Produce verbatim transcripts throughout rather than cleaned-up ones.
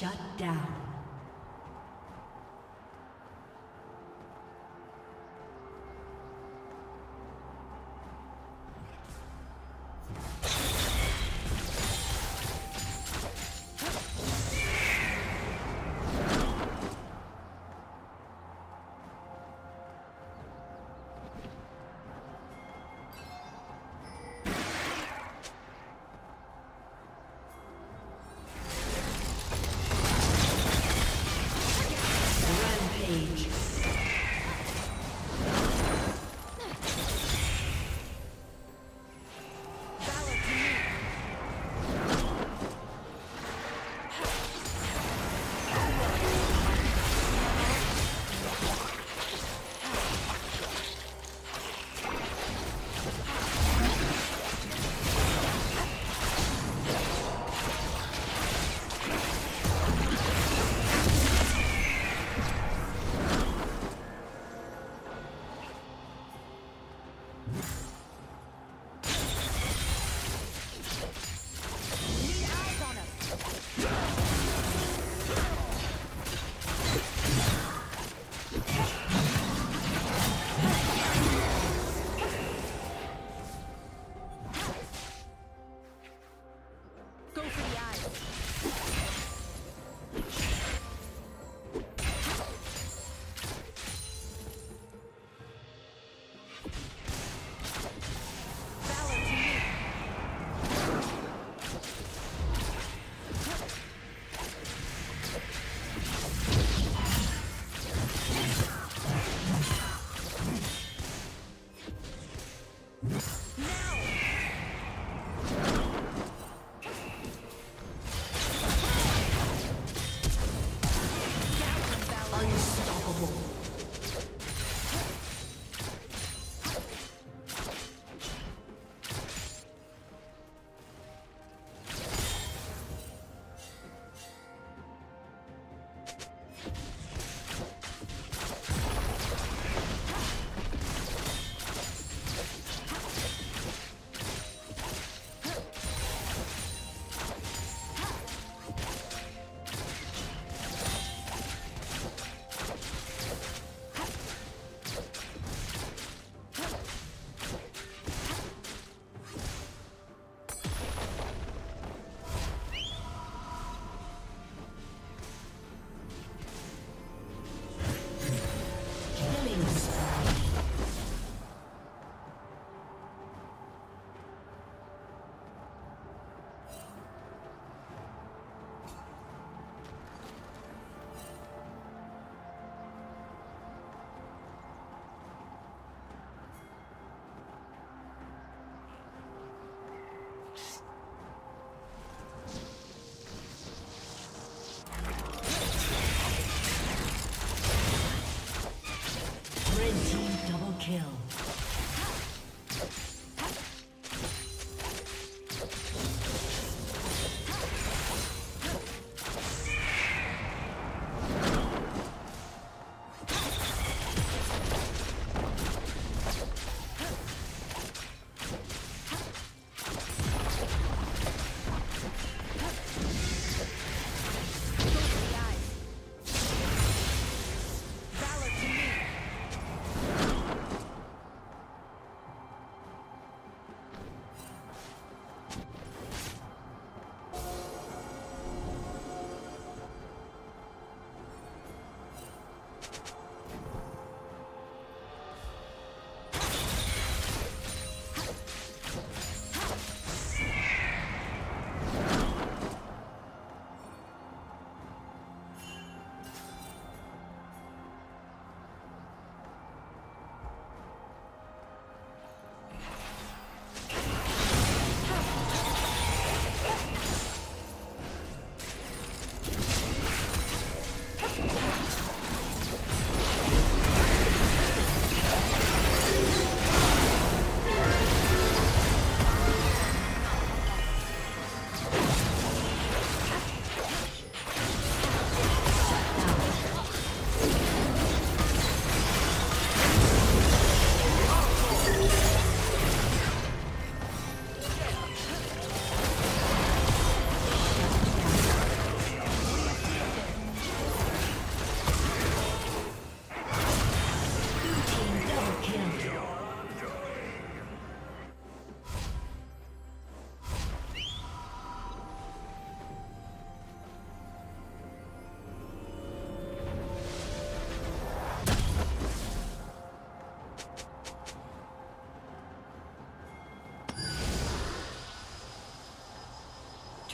Shut down.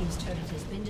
Team's turret has been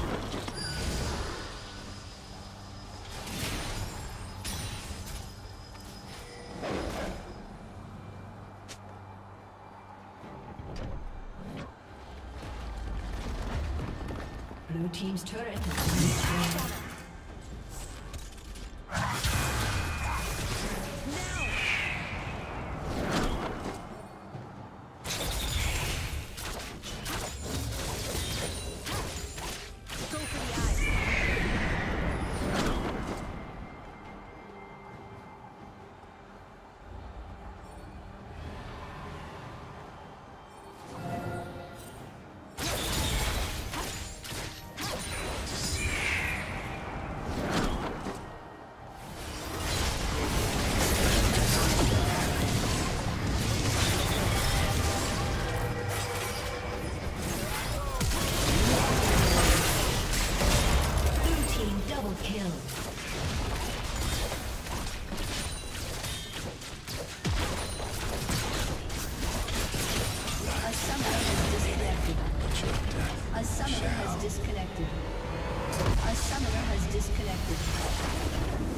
Team's turret has been destroyed. Blue team's turret has been destroyed. disconnected. A summoner has disconnected.